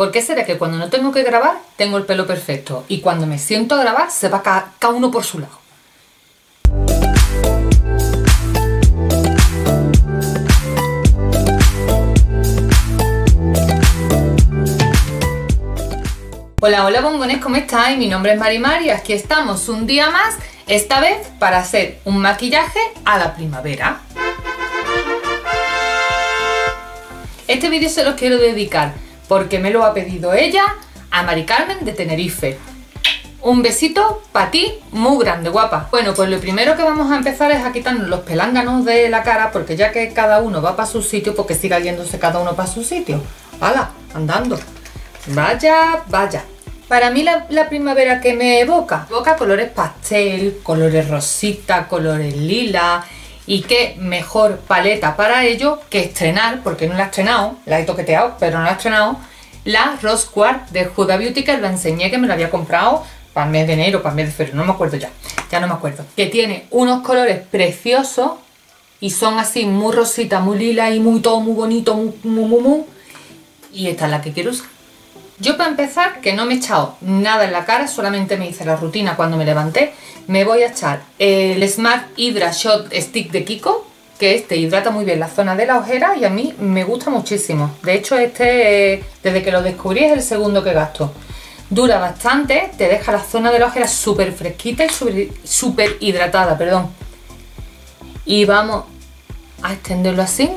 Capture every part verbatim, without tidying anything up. ¿Por qué será que cuando no tengo que grabar tengo el pelo perfecto y cuando me siento a grabar se va cada, cada uno por su lado? Hola, hola bombones, ¿cómo estáis? Mi nombre es Marimar y aquí estamos un día más, esta vez para hacer un maquillaje a la primavera. Este vídeo se los quiero dedicar porque me lo ha pedido ella, a Mari Carmen de Tenerife. Un besito para ti, muy grande, guapa. Bueno, pues lo primero que vamos a empezar es a quitarnos los pelánganos de la cara, porque ya que cada uno va para su sitio, porque siga yéndose cada uno para su sitio. ¡Hala! Andando. Vaya, vaya. Para mí la, la primavera que me evoca, evoca colores pastel, colores rosita, colores lila. Y qué mejor paleta para ello que estrenar, porque no la he estrenado, la he toqueteado, pero no la he estrenado, la Rose Quartz de Huda Beauty, que os la enseñé, que me la había comprado para el mes de enero, para el mes de febrero, no me acuerdo ya, ya no me acuerdo. Que tiene unos colores preciosos y son así muy rosita, muy lila y muy todo, muy bonito, muy, muy, muy, muy. Y esta es la que quiero usar. Yo, para empezar, que no me he echado nada en la cara, solamente me hice la rutina cuando me levanté, me voy a echar el Smart Hydra Shot Stick de Kiko, que este hidrata muy bien la zona de la ojera y a mí me gusta muchísimo. De hecho, este, desde que lo descubrí, es el segundo que gasto. Dura bastante, te deja la zona de la ojera súper fresquita y súper, súper hidratada, perdón. Y vamos a extenderlo así,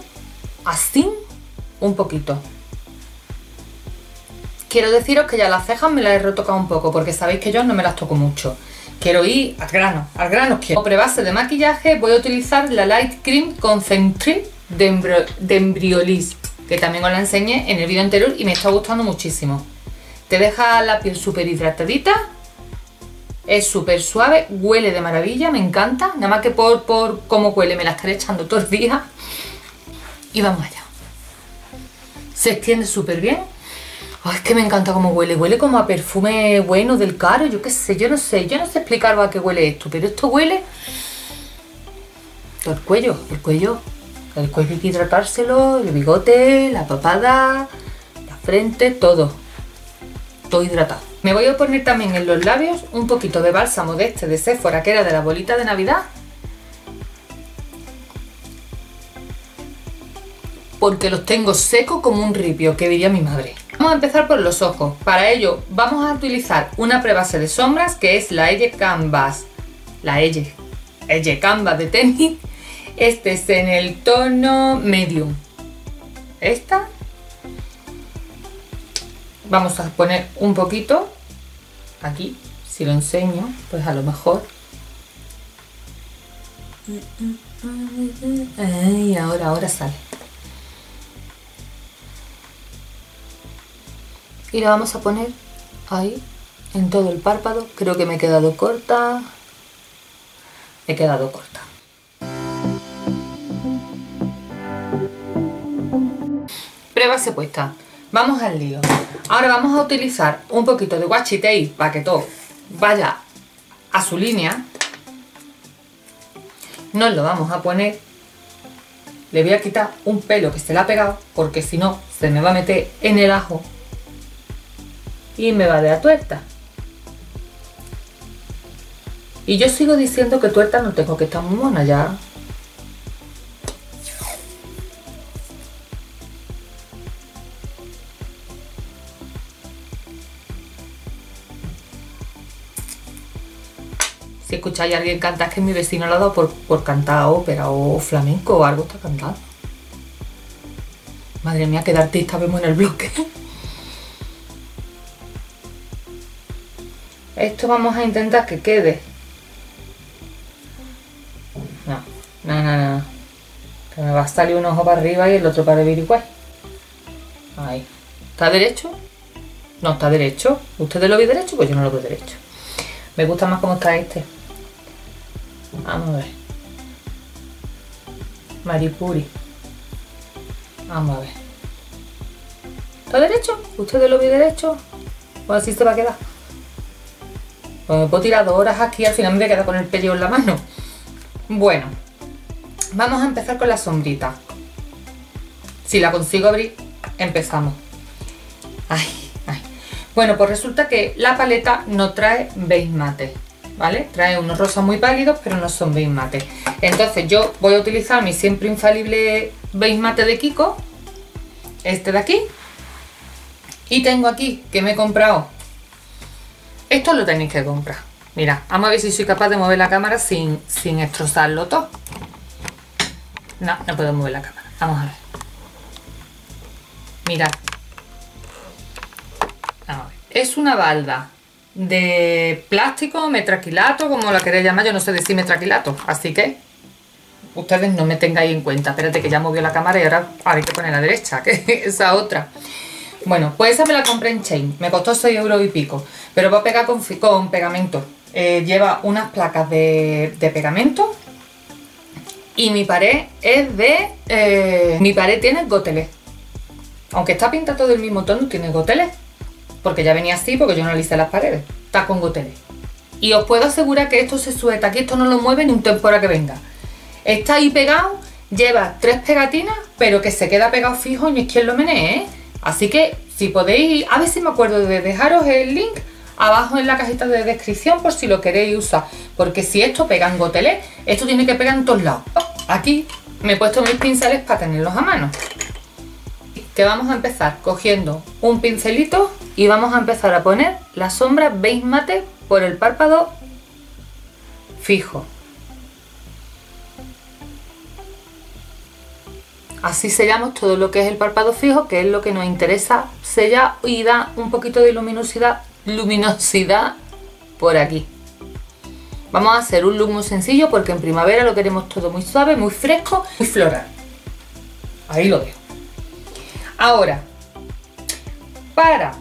así, un poquito. Quiero deciros que ya las cejas me las he retocado un poco, porque sabéis que yo no me las toco mucho. Quiero ir al grano, al grano quiero. Como prebase de maquillaje voy a utilizar la Lait-Crème Concentré de Embryolisse, que también os la enseñé en el vídeo anterior y me está gustando muchísimo. Te deja la piel súper hidratadita, es súper suave, huele de maravilla, me encanta. Nada más que por, por cómo huele me la estaré echando todos los días. Y vamos allá. Se extiende súper bien. Oh, es que me encanta cómo huele, huele como a perfume bueno del caro, yo qué sé, yo no sé, yo no sé explicar a qué huele esto, pero esto huele... El cuello, el cuello, el cuello hay que hidratárselo, el bigote, la papada, la frente, todo, todo hidratado. Me voy a poner también en los labios un poquito de bálsamo de este de Sephora, que era de la bolita de Navidad, porque los tengo secos como un ripio, que diría mi madre. Vamos a empezar por los ojos. Para ello vamos a utilizar una prebase de sombras, que es la Eye Canvas, la Eye, Eye Canvas de Technic. Este es en el tono medium. Esta. Vamos a poner un poquito aquí, si lo enseño, pues a lo mejor. Y ahora, ahora sale. Y la vamos a poner ahí, en todo el párpado. Creo que me he quedado corta. Me he quedado corta. Prebase puesta. Vamos al lío. Ahora vamos a utilizar un poquito de washi tape para que todo vaya a su línea. Nos lo vamos a poner. Le voy a quitar un pelo que se le ha pegado, porque si no se me va a meter en el ajo y me va de la tuerta. Y yo sigo diciendo que tuerta no tengo, que estar muy mona ya. Si escucháis a alguien cantar, es que mi vecino lo ha dado por, por cantar ópera o flamenco o algo está cantando. Madre mía, qué de artista vemos en el bloque. Esto vamos a intentar que quede. No, no, no, no. Que me va a salir un ojo para arriba y el otro para el virigüey. Ahí. ¿Está derecho? No está derecho. ¿Ustedes lo ven derecho? Pues yo no lo veo derecho. Me gusta más cómo está este. Vamos a ver. Maripuri. Vamos a ver. ¿Está derecho? ¿Ustedes lo ven derecho? Pues así se va a quedar. Pues me puedo tirar dos horas aquí y al final me voy a quedar con el pellejo en la mano. Bueno, vamos a empezar con la sombrita. Si la consigo abrir, empezamos. Ay, Bueno, pues resulta que la paleta no trae beige mate, ¿vale? Trae unos rosas muy pálidos, pero no son beige mate. Entonces yo voy a utilizar mi siempre infalible beige mate de Kiko, este de aquí. Y tengo aquí, que me he comprado, esto lo tenéis que comprar. Mira, vamos a ver si soy capaz de mover la cámara sin, sin destrozarlo todo. No, no puedo mover la cámara, vamos a ver. Mirad. Vamos a ver. Es una balda de plástico, metraquilato, como la queréis llamar, yo no sé decir metraquilato, así que ustedes no me tengáis en cuenta. Espérate, que ya movió la cámara y ahora hay que poner la derecha, que esa otra. Bueno, pues esa me la compré en Shein, me costó seis euros y pico, pero va a pegar con, con pegamento. Eh, lleva unas placas de, de pegamento y mi pared es de... Eh, mi pared tiene gotelé. Aunque está pintada todo el mismo tono, tiene gotelé. Porque ya venía así, porque yo no alisé las paredes. Está con gotelé. Y os puedo asegurar que esto se suelta, que esto no lo mueve ni un temporal que venga. Está ahí pegado, lleva tres pegatinas, pero que se queda pegado fijo y ni es quien lo menee, ¿eh? Así que si podéis, a ver si me acuerdo de dejaros el link abajo en la cajita de descripción por si lo queréis usar. Porque si esto pega en gotelé, esto tiene que pegar en todos lados. Aquí me he puesto mis pinceles para tenerlos a mano. Que vamos a empezar cogiendo un pincelito y vamos a empezar a poner la sombra beige mate por el párpado fijo. Así sellamos todo lo que es el párpado fijo, que es lo que nos interesa sellar y da un poquito de luminosidad, luminosidad por aquí. Vamos a hacer un look muy sencillo porque en primavera lo queremos todo muy suave, muy fresco, muy floral. Ahí lo dejo. Ahora, para...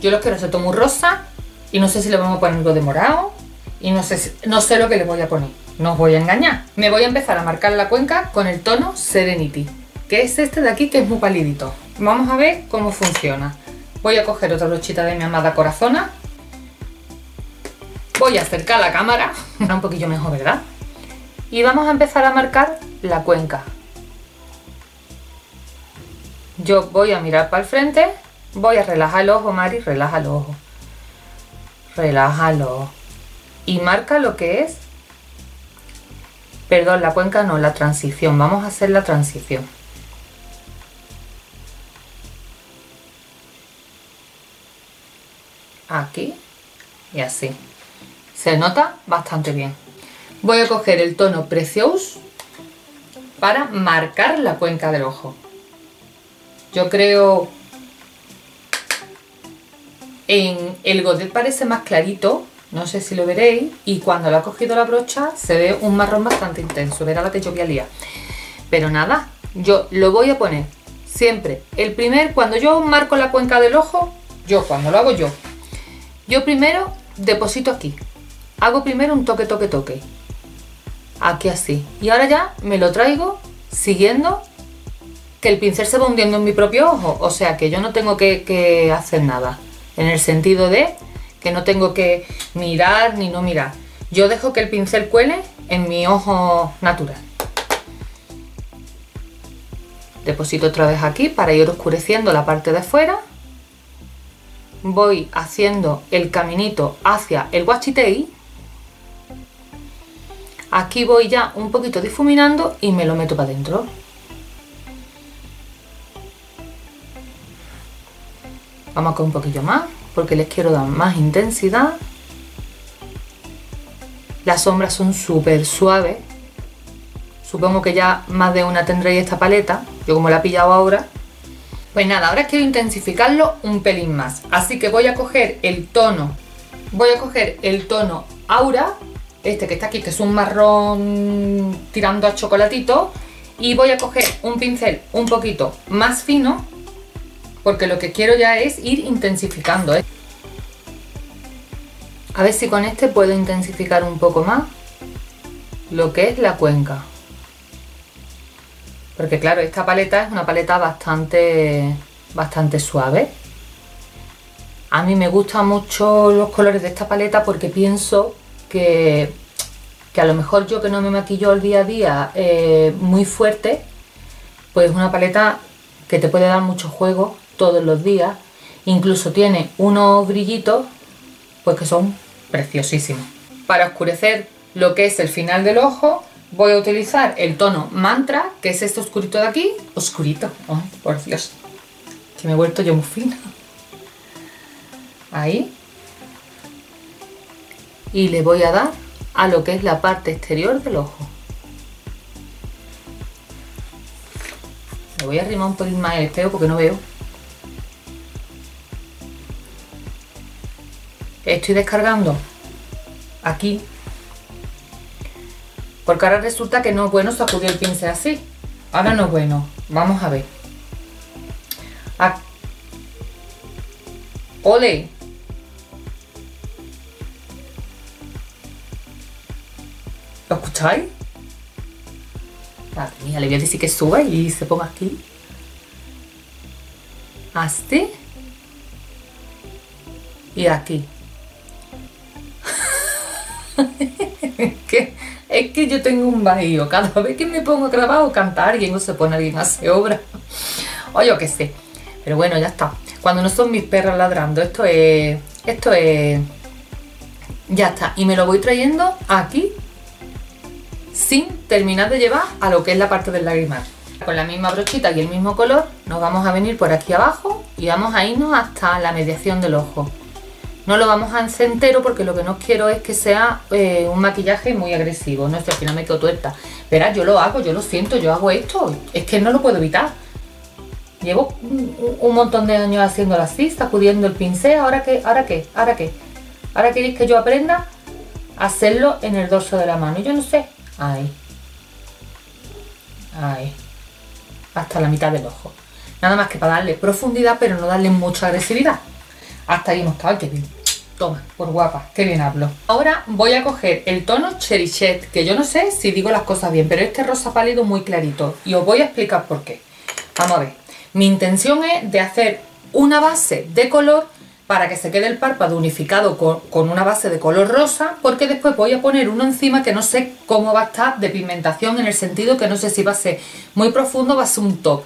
Yo los quiero hacer todo muy rosa y no sé si le vamos a poner algo de morado y no sé, si, no sé lo que le voy a poner. No os voy a engañar. Me voy a empezar a marcar la cuenca con el tono Serenity, que es este de aquí, que es muy palidito. Vamos a ver cómo funciona. Voy a coger otra brochita de mi amada Corazona. Voy a acercar la cámara. Un poquillo mejor, ¿verdad? Y vamos a empezar a marcar la cuenca. Yo voy a mirar para el frente. Voy a relajar el ojo, Mari. Relaja el ojo. Relájalo. Y marca lo que es... Perdón, la cuenca no, la transición. Vamos a hacer la transición. Aquí y así. Se nota bastante bien. Voy a coger el tono Precious para marcar la cuenca del ojo. Yo creo... En el godet parece más clarito. No sé si lo veréis, y cuando lo ha cogido la brocha se ve un marrón bastante intenso, verá la que yo voy a liar. Pero nada, yo lo voy a poner siempre, el primer, cuando yo marco la cuenca del ojo, yo cuando lo hago yo, yo primero deposito aquí, hago primero un toque, toque, toque, aquí así, y ahora ya me lo traigo siguiendo que el pincel se va hundiendo en mi propio ojo, o sea que yo no tengo que, que hacer nada, en el sentido de... que no tengo que mirar ni no mirar. Yo dejo que el pincel cuele en mi ojo natural. Deposito otra vez aquí para ir oscureciendo la parte de fuera. Voy haciendo el caminito hacia el guachitei. Aquí voy ya un poquito difuminando y me lo meto para adentro. Vamos con un poquillo más, porque les quiero dar más intensidad. Las sombras son súper suaves. Supongo que ya más de una tendréis esta paleta. Yo como la he pillado ahora. Pues nada, ahora quiero intensificarlo un pelín más. Así que voy a coger el tono. Voy a coger el tono Aura. Este que está aquí, que es un marrón tirando a chocolatito. Y voy a coger un pincel un poquito más fino. Porque lo que quiero ya es ir intensificando, ¿eh? A ver si con este puedo intensificar un poco más lo que es la cuenca. Porque claro, esta paleta es una paleta bastante, bastante suave. A mí me gustan mucho los colores de esta paleta porque pienso que, que a lo mejor yo que no me maquillo el día a día eh, muy fuerte, pues es una paleta que te puede dar mucho juego todos los días Incluso tiene unos brillitos pues que son preciosísimos. Para oscurecer lo que es el final del ojo voy a utilizar el tono Mantra, que es este oscurito de aquí. Oscurito, oh, por Dios, que me he vuelto yo muy fina. Ahí. Y le voy a dar a lo que es la parte exterior del ojo. Le voy a arrimar un poquito más el espejo porque no veo. Estoy descargando aquí, porque ahora resulta que no es bueno sacudir el pincel así. Ahora no es bueno. Vamos a ver. Aquí. ¡Ole! ¿Lo escucháis? Madre mía, le voy a decir que suba y se ponga aquí. Así. Y aquí. es, que, es que yo tengo un vacío. Cada vez que me pongo a grabar o cantar, y no se pone alguien a hacer obra. O yo qué sé. Pero bueno, ya está. Cuando no son mis perros ladrando, esto es... Esto es... Ya está. Y me lo voy trayendo aquí, sin terminar de llevar a lo que es la parte del lagrimal. Con la misma brochita y el mismo color, nos vamos a venir por aquí abajo y vamos a irnos hasta la mediación del ojo. No lo vamos a hacer entero porque lo que no quiero es que sea eh, un maquillaje muy agresivo. No sé, al final me quedo tuerta. Verás, yo lo hago, yo lo siento, yo hago esto. Es que no lo puedo evitar. Llevo un, un montón de años haciéndolo así, sacudiendo el pincel. ¿Ahora qué? ¿Ahora qué? ¿Ahora qué? ¿Ahora queréis que yo aprenda a hacerlo en el dorso de la mano? Yo no sé. Ahí. Ahí. Hasta la mitad del ojo. Nada más que para darle profundidad, pero no darle mucha agresividad. Hasta ahí hemos estado. ¡Qué bien! Toma, por guapa. ¡Qué bien hablo! Ahora voy a coger el tono Cherichet, que yo no sé si digo las cosas bien, pero este rosa pálido muy clarito. Y os voy a explicar por qué. Vamos a ver. Mi intención es de hacer una base de color para que se quede el párpado unificado con, con una base de color rosa, porque después voy a poner uno encima que no sé cómo va a estar de pigmentación, en el sentido que no sé si va a ser muy profundo, va a ser un top.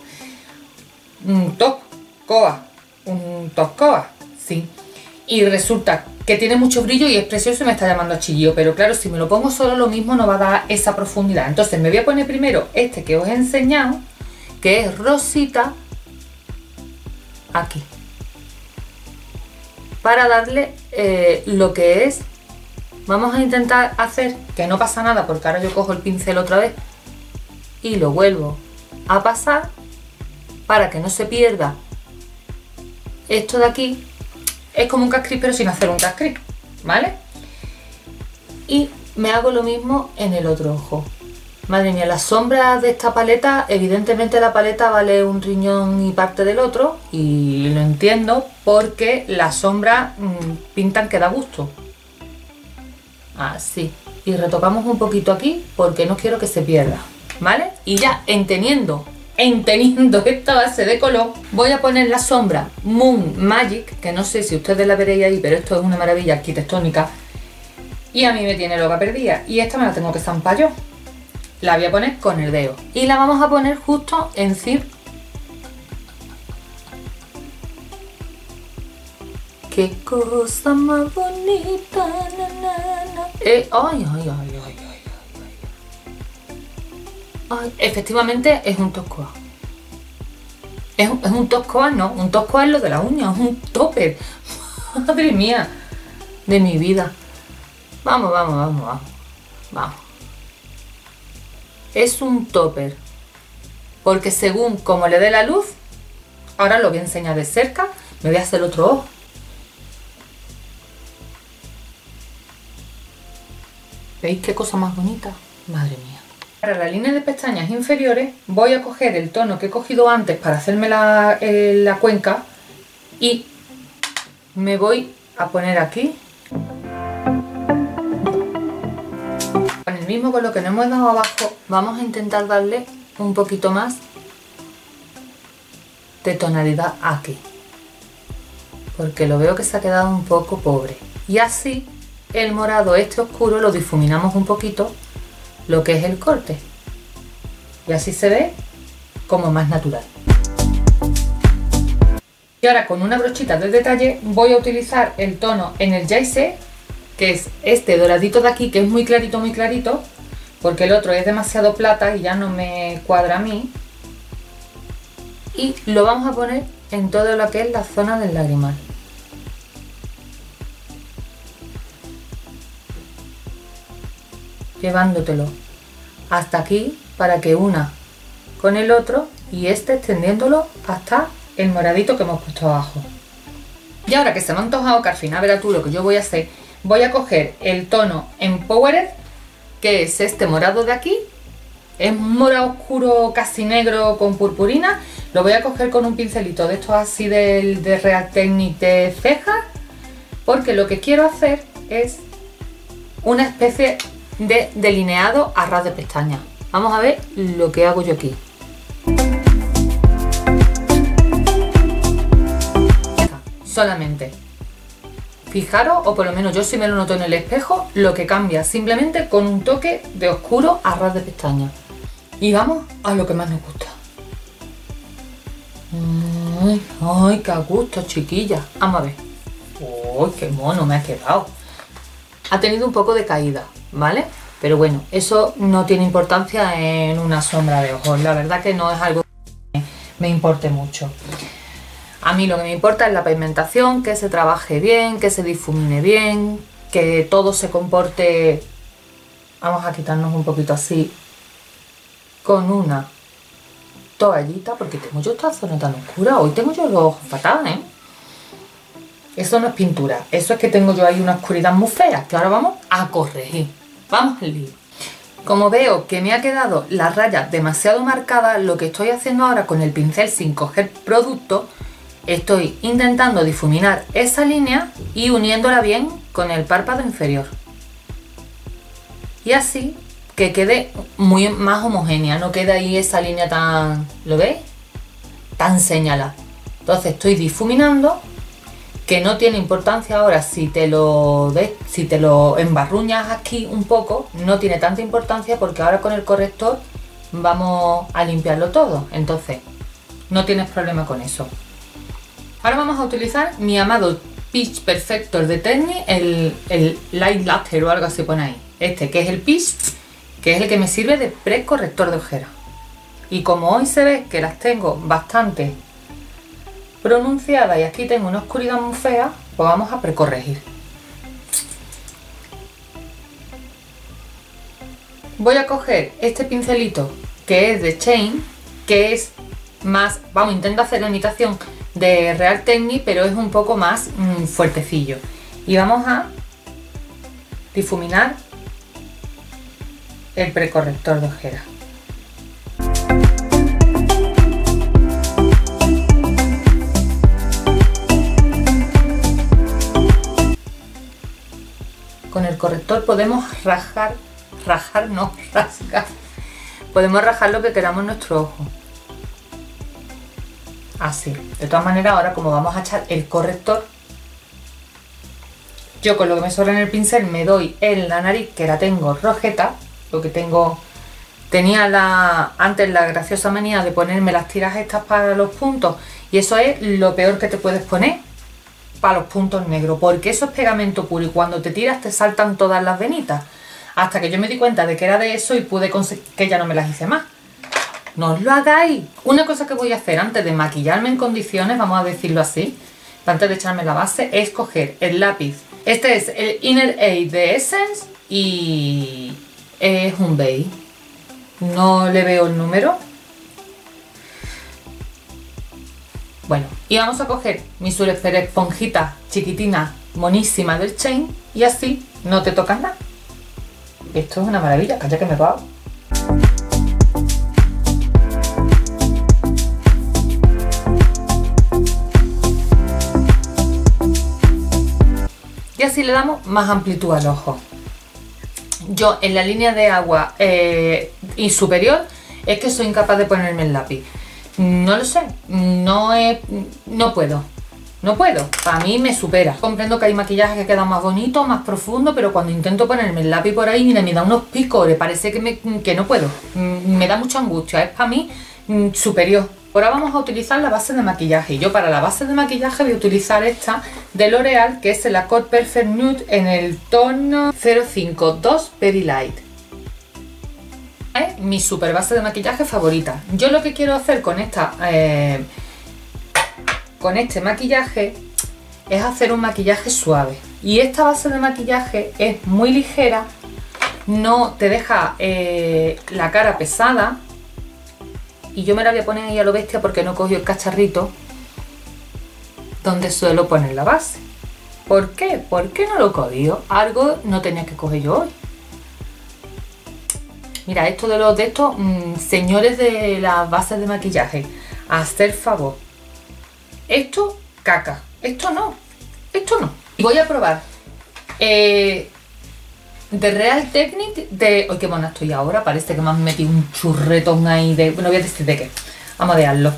Un top coa. Un top coa. Sí. Y resulta que tiene mucho brillo y es precioso y me está llamando a chillillo, pero claro, si me lo pongo solo lo mismo no va a dar esa profundidad. Entonces me voy a poner primero este que os he enseñado, que es rosita, aquí, para darle eh, lo que es. Vamos a intentar hacer, que no pasa nada porque ahora yo cojo el pincel otra vez y lo vuelvo a pasar para que no se pierda esto de aquí. Es como un cascris pero sin hacer un cascris, ¿vale? Y me hago lo mismo en el otro ojo. Madre mía, las sombras de esta paleta, evidentemente la paleta vale un riñón y parte del otro, y lo entiendo porque las sombras mmm, pintan que da gusto. Así. Y retocamos un poquito aquí porque no quiero que se pierda, ¿vale? Y ya entendiendo, entendiendo esta base de color, voy a poner la sombra Moon Magic, que no sé si ustedes la veréis ahí, pero esto es una maravilla arquitectónica y a mí me tiene loca perdida, y esta me la tengo que zampar yo. La voy a poner con el dedo y la vamos a poner justo encima, qué cosa más bonita, na, na, na. Eh, ay, ay, ay, ay, ay, ay, ay. Efectivamente es un top coat. Es, es un top coat, no, un top coat es lo de la uña, es un topper. Madre mía, de mi vida. Vamos, vamos, vamos, vamos, vamos. Es un topper, porque según como le dé la luz, ahora lo voy a enseñar de cerca, me voy a hacer otro ojo. ¿Veis qué cosa más bonita? Madre mía. Para la línea de pestañas inferiores voy a coger el tono que he cogido antes para hacerme la, eh, la cuenca y me voy a poner aquí. Mismo con lo que nos hemos dado abajo, vamos a intentar darle un poquito más de tonalidad aquí, porque lo veo que se ha quedado un poco pobre. Y así el morado este oscuro lo difuminamos un poquito, lo que es el corte, y así se ve como más natural. Y ahora con una brochita de detalle voy a utilizar el tono Energize, que es este doradito de aquí, que es muy clarito, muy clarito, porque el otro es demasiado plata y ya no me cuadra a mí. Y lo vamos a poner en todo lo que es la zona del lagrimal. Llevándotelo hasta aquí para que una con el otro y este extendiéndolo hasta el moradito que hemos puesto abajo. Y ahora que se me ha antojado, que al final verás tú lo que yo voy a hacer, voy a coger el tono Empowered, que es este morado de aquí, es morado oscuro casi negro con purpurina. Lo voy a coger con un pincelito de estos así del de Real Technic de ceja, porque lo que quiero hacer es una especie de delineado a ras de pestaña. Vamos a ver lo que hago yo aquí. Solamente fijaros, o por lo menos yo sí me lo noto en el espejo, lo que cambia simplemente con un toque de oscuro a ras de pestaña. Y vamos a lo que más nos gusta. ¡Ay, ay, qué gusto, chiquilla! Vamos a ver. ¡Ay, qué mono me ha quedado! Ha tenido un poco de caída, ¿vale? Pero bueno, eso no tiene importancia en una sombra de ojos. La verdad que no es algo que me importe mucho. A mí lo que me importa es la pigmentación, que se trabaje bien, que se difumine bien, que todo se comporte. Vamos a quitarnos un poquito así con una toallita, porque tengo yo esta zona tan oscura. Hoy tengo yo los ojos fatales, ¿eh? Eso no es pintura, eso es que tengo yo ahí una oscuridad muy fea, que ahora vamos a corregir. Vamos al lío. Como veo que me ha quedado la raya demasiado marcada, lo que estoy haciendo ahora con el pincel sin coger producto, estoy intentando difuminar esa línea y uniéndola bien con el párpado inferior. Y así que quede muy más homogénea, no queda ahí esa línea tan... ¿Lo veis? Tan señalada. Entonces estoy difuminando, que no tiene importancia ahora si te lo ves, si te lo embarruñas aquí un poco, no tiene tanta importancia porque ahora con el corrector vamos a limpiarlo todo. Entonces no tienes problema con eso. Ahora vamos a utilizar mi amado Peach Perfector de Technic, el, el Light Luster o algo así pone ahí. Este que es el Peach, que es el que me sirve de precorrector de ojera. Y como hoy se ve que las tengo bastante pronunciadas y aquí tengo una oscuridad muy fea, pues vamos a precorregir. Voy a coger este pincelito que es de Shein, que es más, vamos, intento hacer la imitación de Real Technic, pero es un poco más mmm, fuertecillo. Y vamos a difuminar el precorrector de ojera. Con el corrector podemos rajar, rajar no, rasgar. Podemos rajar lo que queramos en nuestro ojo. Así. De todas maneras, ahora como vamos a echar el corrector, yo con lo que me sobra en el pincel me doy en la nariz, que la tengo rojeta, lo que tengo, tenía la antes la graciosa manía de ponerme las tiras estas para los puntos, y eso es lo peor que te puedes poner para los puntos negros, porque eso es pegamento puro y cuando te tiras te saltan todas las venitas, hasta que yo me di cuenta de que era de eso y pude conseguir que ya no me las hice más. ¡No os lo hagáis! Una cosa que voy a hacer antes de maquillarme en condiciones, vamos a decirlo así, antes de echarme la base, es coger el lápiz. Este es el Inner Eye de Essence y es un beige. No le veo el número. Bueno, y vamos a coger mi super esponjita chiquitina, monísima del Shein, y así no te tocas nada. Esto es una maravilla, calla que me va. Y así le damos más amplitud al ojo. Yo en la línea de agua eh, y superior es que soy incapaz de ponerme el lápiz. No lo sé, no, he, no puedo, no puedo, para mí me supera. Comprendo que hay maquillajes que quedan más bonitos, más profundos, pero cuando intento ponerme el lápiz por ahí, mira, me da unos picores, parece que, me, que no puedo, me da mucha angustia, es para mí superior. Ahora vamos a utilizar la base de maquillaje. Yo para la base de maquillaje voy a utilizar esta de L'Oreal, que es el Accord Perfect Nude en el tono cero cinco dos Very Light. Es mi super base de maquillaje favorita. Yo lo que quiero hacer con esta, eh, con este maquillaje, es hacer un maquillaje suave. Y esta base de maquillaje es muy ligera, no te deja eh, la cara pesada. Y yo me la voy a poner ahí a lo bestia porque no he cogido el cacharrito donde suelo poner la base. ¿Por qué? ¿Por qué no lo he cogido? Algo no tenía que coger yo hoy. Mira, esto de los de estos mmm, señores de las bases de maquillaje, hacer favor. Esto, caca. Esto no. Esto no. Y voy a probar eh, de Real Technic de... ¡Ay, qué mona estoy ahora! Parece que me han metido un churretón ahí de... Bueno, voy a decir de qué. Vamos a dejarlo.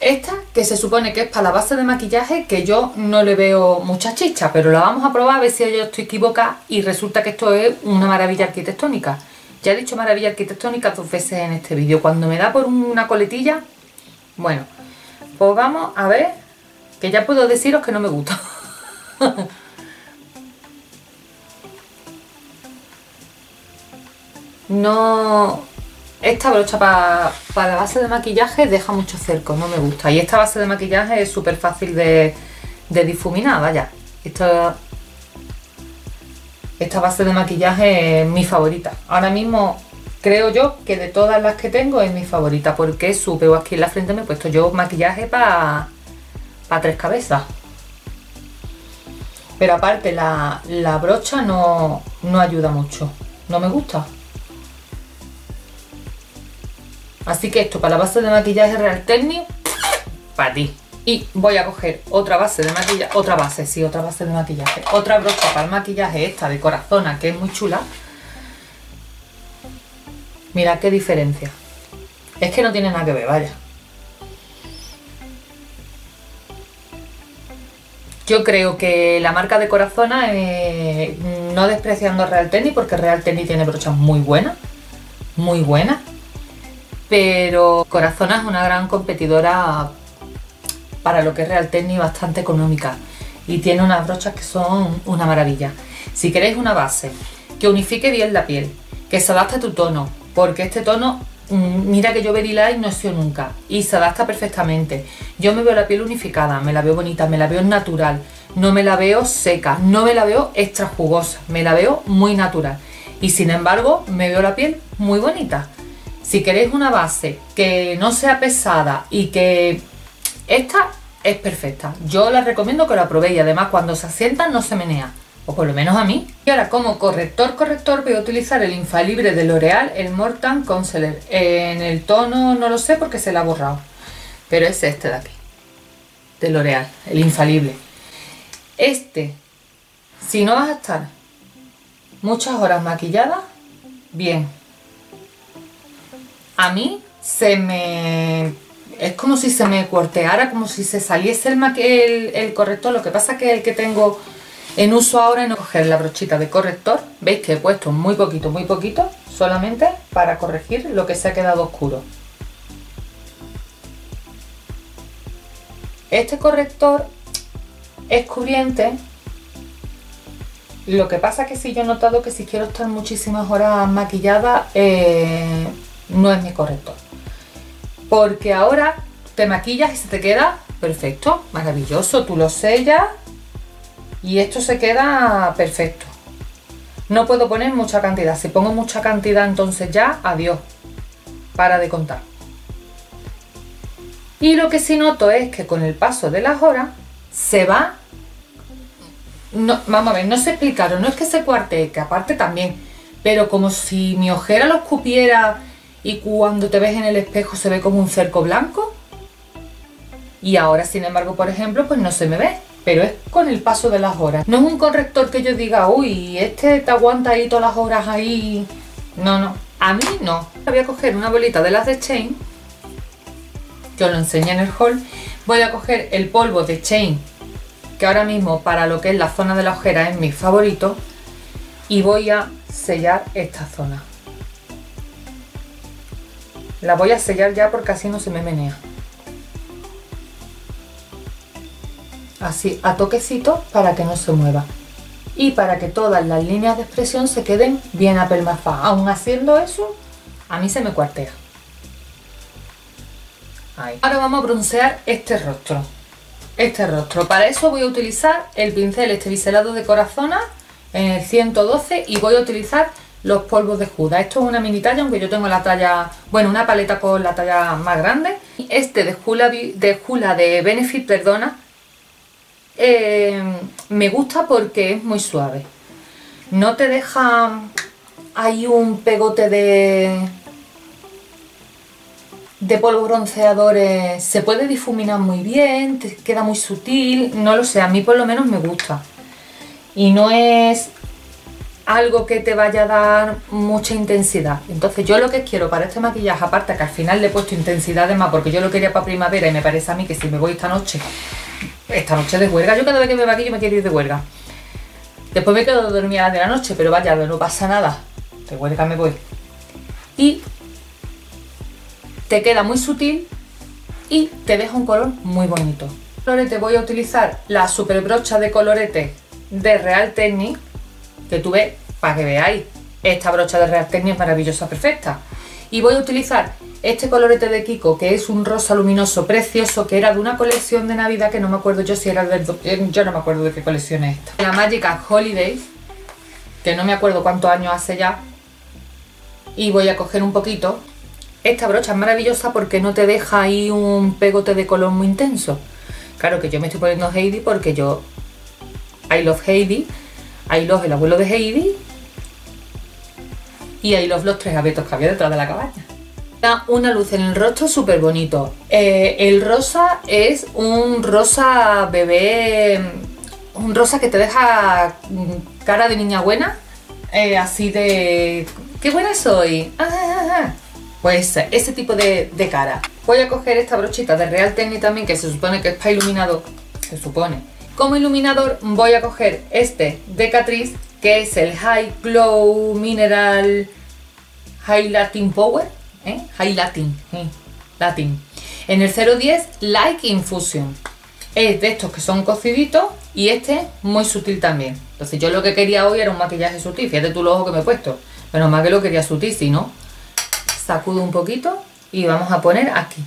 Esta, que se supone que es para la base de maquillaje, que yo no le veo mucha chicha, pero la vamos a probar a ver si yo estoy equivocada y resulta que esto es una maravilla arquitectónica. Ya he dicho maravilla arquitectónica dos veces en este vídeo. Cuando me da por una coletilla... Bueno, pues vamos a ver, que ya puedo deciros que no me gusta. No, esta brocha para pa la base de maquillaje deja mucho cerco, no me gusta. Y esta base de maquillaje es súper fácil de, de difuminar, vaya. Esta, esta base de maquillaje es mi favorita. Ahora mismo creo yo que de todas las que tengo es mi favorita, porque supe o aquí en la frente me he puesto yo maquillaje para pa tres cabezas. Pero aparte la, la brocha no, no ayuda mucho, no me gusta. Así que esto, para la base de maquillaje Real Technic, para ti. Y voy a coger otra base de maquillaje, otra base, sí, otra base de maquillaje. Otra brocha para el maquillaje, esta de Corazona, que es muy chula. Mirad qué diferencia. Es que no tiene nada que ver, vaya. Yo creo que la marca de Corazona, eh, no despreciando a Real Technic, porque Real Technic tiene brochas muy buenas, muy buenas. Pero Corazona es una gran competidora para lo que es Real Technic, bastante económica. Y tiene unas brochas que son una maravilla. Si queréis una base que unifique bien la piel, que se adapte a tu tono, porque este tono, mira que yo Very Light no he sido nunca, y se adapta perfectamente. Yo me veo la piel unificada, me la veo bonita, me la veo natural, no me la veo seca, no me la veo extra jugosa, me la veo muy natural. Y sin embargo, me veo la piel muy bonita. Si queréis una base que no sea pesada y que esta es perfecta, yo la recomiendo que la probéis. Además, cuando se asientan no se menea, o por lo menos a mí. Y ahora como corrector corrector voy a utilizar el infalible de L'Oreal, el Mortan Concealer. En el tono no lo sé porque se la ha borrado, pero es este de aquí, de L'Oreal, el infalible. Este, si no vas a estar muchas horas maquillada, bien. A mí se me... es como si se me cuarteara, como si se saliese el, maqui el, el corrector. Lo que pasa es que el que tengo en uso ahora es no coger la brochita de corrector. Veis que he puesto muy poquito, muy poquito, solamente para corregir lo que se ha quedado oscuro. Este corrector es cubriente. Lo que pasa es que sí, yo he notado que si quiero estar muchísimas horas maquillada... Eh... no es mi corrector, porque ahora te maquillas y se te queda perfecto, maravilloso, tú lo sellas y esto se queda perfecto. No puedo poner mucha cantidad, si pongo mucha cantidad entonces ya, adiós, para de contar. Y lo que sí noto es que con el paso de las horas se va, no, vamos a ver, no se explicaron, no es que se cuarte, que aparte también, pero como si mi ojera los cupiera. Y cuando te ves en el espejo se ve como un cerco blanco. Y ahora, sin embargo, por ejemplo, pues no se me ve. Pero es con el paso de las horas. No es un corrector que yo diga, uy, este te aguanta ahí todas las horas ahí. No, no. A mí no. Voy a coger una bolita de las de Shein, que os lo enseñé en el haul. Voy a coger el polvo de Shein, que ahora mismo para lo que es la zona de la ojera es mi favorito. Y voy a sellar esta zona. La voy a sellar ya porque así no se me menea. Así, a toquecito, para que no se mueva. Y para que todas las líneas de expresión se queden bien apelmazadas. Aún haciendo eso, a mí se me cuartea. Ahí. Ahora vamos a broncear este rostro. Este rostro. Para eso voy a utilizar el pincel, este biselado de Corazona, en el ciento doce, y voy a utilizar los polvos de Huda. Esto es una mini talla, aunque yo tengo la talla, bueno, una paleta con la talla más grande. Este de Hoola, de Hoola de Benefit, perdona, eh, me gusta porque es muy suave. No te deja ahí un pegote de, de polvo bronceador. Eh, se puede difuminar muy bien, te queda muy sutil, no lo sé, a mí por lo menos me gusta. Y no es algo que te vaya a dar mucha intensidad. Entonces yo lo que quiero para este maquillaje, aparte que al final le he puesto intensidad de más, porque yo lo quería para primavera, y me parece a mí que si me voy esta noche, esta noche de huelga, yo cada vez que me maquillo me quiero ir de huelga. Después me quedo dormida a las de la noche, pero vaya, no pasa nada, de huelga me voy. Y te queda muy sutil y te deja un color muy bonito. Colorete, voy a utilizar la super brocha de colorete de Real Technic, que tuve, para que veáis, esta brocha de Real Technic es maravillosa, perfecta. Y voy a utilizar este colorete de Kiko, que es un rosa luminoso precioso, que era de una colección de Navidad, que no me acuerdo yo si era del... yo no me acuerdo de qué colección es esta. La Magical Holidays, que no me acuerdo cuántos años hace ya. Y voy a coger un poquito. Esta brocha es maravillosa porque no te deja ahí un pegote de color muy intenso. Claro que yo me estoy poniendo Heidi porque yo... I love Heidi. I love el abuelo de Heidi y I love los tres abetos que había detrás de la cabaña. Da una luz en el rostro súper bonito. Eh, el rosa es un rosa bebé, un rosa que te deja cara de niña buena, eh, así de qué buena soy. Ah, ah, ah. Pues ese tipo de, de cara. Voy a coger esta brochita de Real Technic también, que se supone que es para iluminado, se supone. Como iluminador voy a coger este de Catrice, que es el High Glow Mineral Highlighting Power, ¿eh? Highlighting, ¿eh? Latin. En el cero diez Light Infusion. Es de estos que son cociditos y este muy sutil también. Entonces yo lo que quería hoy era un maquillaje sutil. Fíjate tú los ojos que me he puesto. Menos mal que lo quería sutil, si no. Sacudo un poquito y vamos a poner aquí.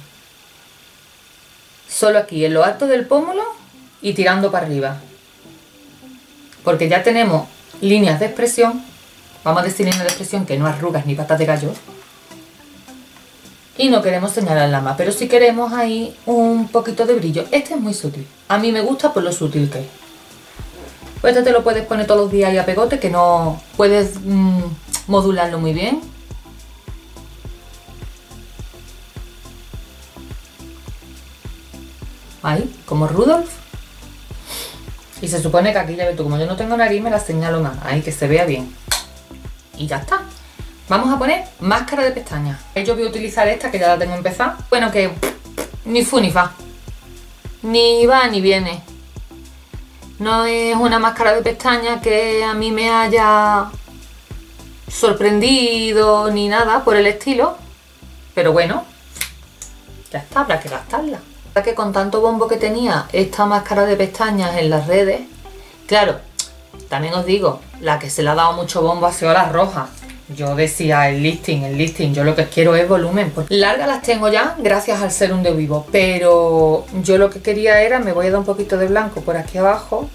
Solo aquí, en lo alto del pómulo. Y tirando para arriba, porque ya tenemos líneas de expresión, vamos a decir líneas de expresión, que no arrugas ni patas de gallo, y no queremos señalarla más, pero sí queremos ahí un poquito de brillo. Este es muy sutil, a mí me gusta por lo sutil que es. Pues este te lo puedes poner todos los días y a pegote, que no puedes mmm, modularlo muy bien. Ahí, como Rudolf. Y se supone que aquí, ya ves tú, como yo no tengo nariz, me la señalo más. Ahí, que se vea bien. Y ya está. Vamos a poner máscara de pestañas. Yo voy a utilizar esta, que ya la tengo empezada. Bueno, que ni fu ni fa. Ni va ni viene. No es una máscara de pestañas que a mí me haya sorprendido ni nada por el estilo. Pero bueno, ya está, habrá que gastarla. Que con tanto bombo que tenía esta máscara de pestañas en las redes, claro, también os digo, la que se le ha dado mucho bombo ha sido las rojas. Yo decía el listing, el listing, yo lo que quiero es volumen. Pues largas las tengo ya gracias al serum de Vivo, pero yo lo que quería era, me voy a dar un poquito de blanco por aquí abajo.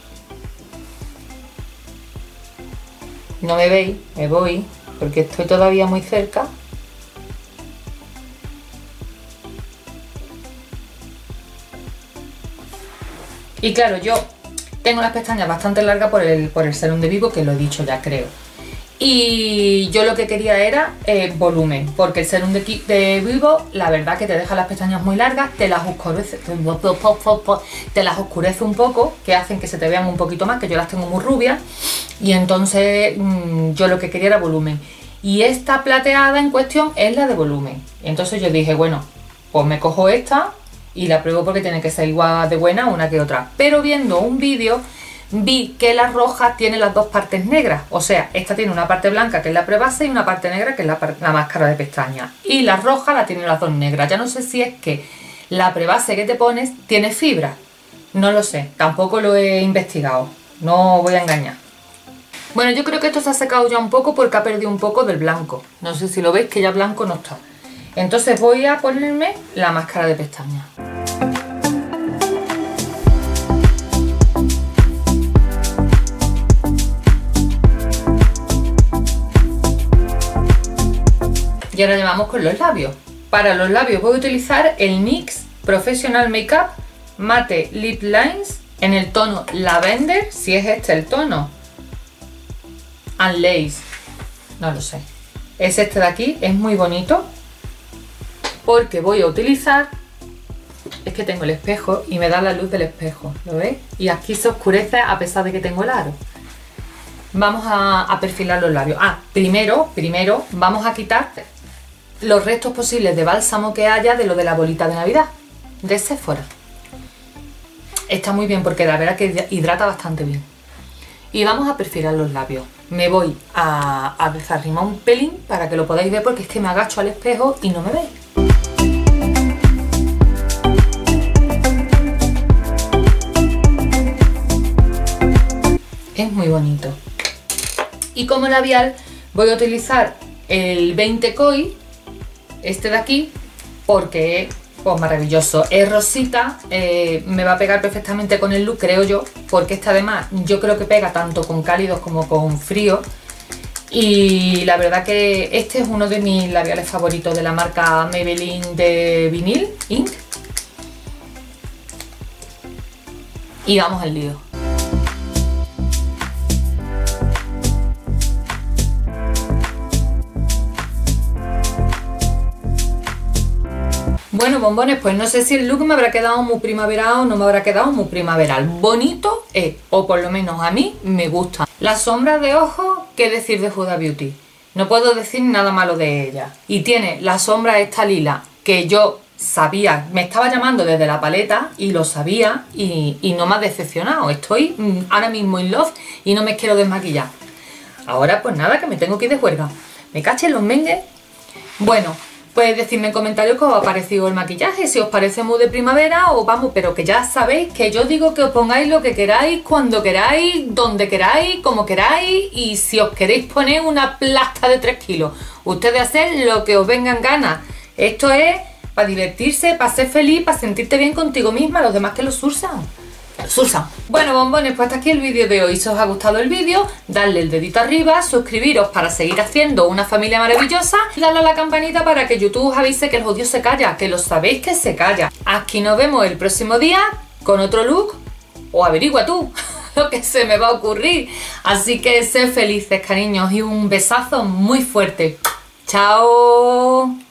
No me veis, me voy, porque estoy todavía muy cerca. Y claro, yo tengo las pestañas bastante largas por el, por el serum de Vivo, que lo he dicho ya, creo. Y yo lo que quería era eh, volumen, porque el serum de, de Vivo, la verdad que te deja las pestañas muy largas, te las oscurece, te las oscurece un poco, que hacen que se te vean un poquito más, que yo las tengo muy rubias. Y entonces mmm, yo lo que quería era volumen. Y esta plateada en cuestión es la de volumen. Entonces yo dije, bueno, pues me cojo esta... y la pruebo porque tiene que ser igual de buena una que otra. Pero viendo un vídeo vi que la roja tiene las dos partes negras, o sea, esta tiene una parte blanca que es la prebase y una parte negra que es la, la máscara de pestañas, y la roja la tiene las dos negras. Ya no sé si es que la prebase que te pones tiene fibra, no lo sé, tampoco lo he investigado, no voy a engañar. Bueno, yo creo que esto se ha secado ya un poco porque ha perdido un poco del blanco, no sé si lo veis que ya blanco no está. Entonces voy a ponerme la máscara de pestañas. Y ahora llevamos con los labios. Para los labios voy a utilizar el N Y X Professional Makeup Matte Lip Liner en el tono Lavender, si es este el tono, and Lace, no lo sé, es este de aquí, es muy bonito, porque voy a utilizar, es que tengo el espejo y me da la luz del espejo, ¿lo veis? Y aquí se oscurece a pesar de que tengo el aro. Vamos a, a perfilar los labios. Ah, primero, primero vamos a quitar los restos posibles de bálsamo que haya de lo de la bolita de Navidad de Sephora. Está muy bien porque la verdad que hidrata bastante bien. Y vamos a perfilar los labios. Me voy a, a desarrimar un pelín para que lo podáis ver porque es que me agacho al espejo y no me veis. Es muy bonito. Y como labial voy a utilizar el veinte Koi, este de aquí, porque es pues, maravilloso. Es rosita, eh, me va a pegar perfectamente con el look, creo yo, porque este además yo creo que pega tanto con cálidos como con frío. Y la verdad que este es uno de mis labiales favoritos de la marca Maybelline de Vinyl Ink. Y vamos al lío. Bueno, bombones, pues no sé si el look me habrá quedado muy primaveral o no me habrá quedado muy primaveral. Bonito es, o por lo menos a mí me gusta. La sombra de ojo, ¿qué decir de Huda Beauty? No puedo decir nada malo de ella. Y tiene la sombra esta lila, que yo sabía, me estaba llamando desde la paleta y lo sabía y, y no me ha decepcionado. Estoy ahora mismo in love y no me quiero desmaquillar. Ahora pues nada, que me tengo que ir de juerga. Me cachen los mengues. Bueno, pues decidme en comentarios cómo os ha parecido el maquillaje, si os parece muy de primavera o vamos, pero que ya sabéis que yo digo que os pongáis lo que queráis, cuando queráis, donde queráis, como queráis, y si os queréis poner una plasta de tres kilos, ustedes hacen lo que os vengan ganas. Esto es para divertirse, para ser feliz, para sentirte bien contigo misma, los demás que los usan. Susan. Bueno, bombones, pues hasta aquí el vídeo de hoy. Si os ha gustado el vídeo, dadle el dedito arriba, suscribiros para seguir haciendo una familia maravillosa y dadle a la campanita para que YouTube os avise que el odio se calla, que lo sabéis que se calla. Aquí nos vemos el próximo día con otro look, o averigua tú lo que se me va a ocurrir. Así que sed felices, cariños, y un besazo muy fuerte. ¡Chao!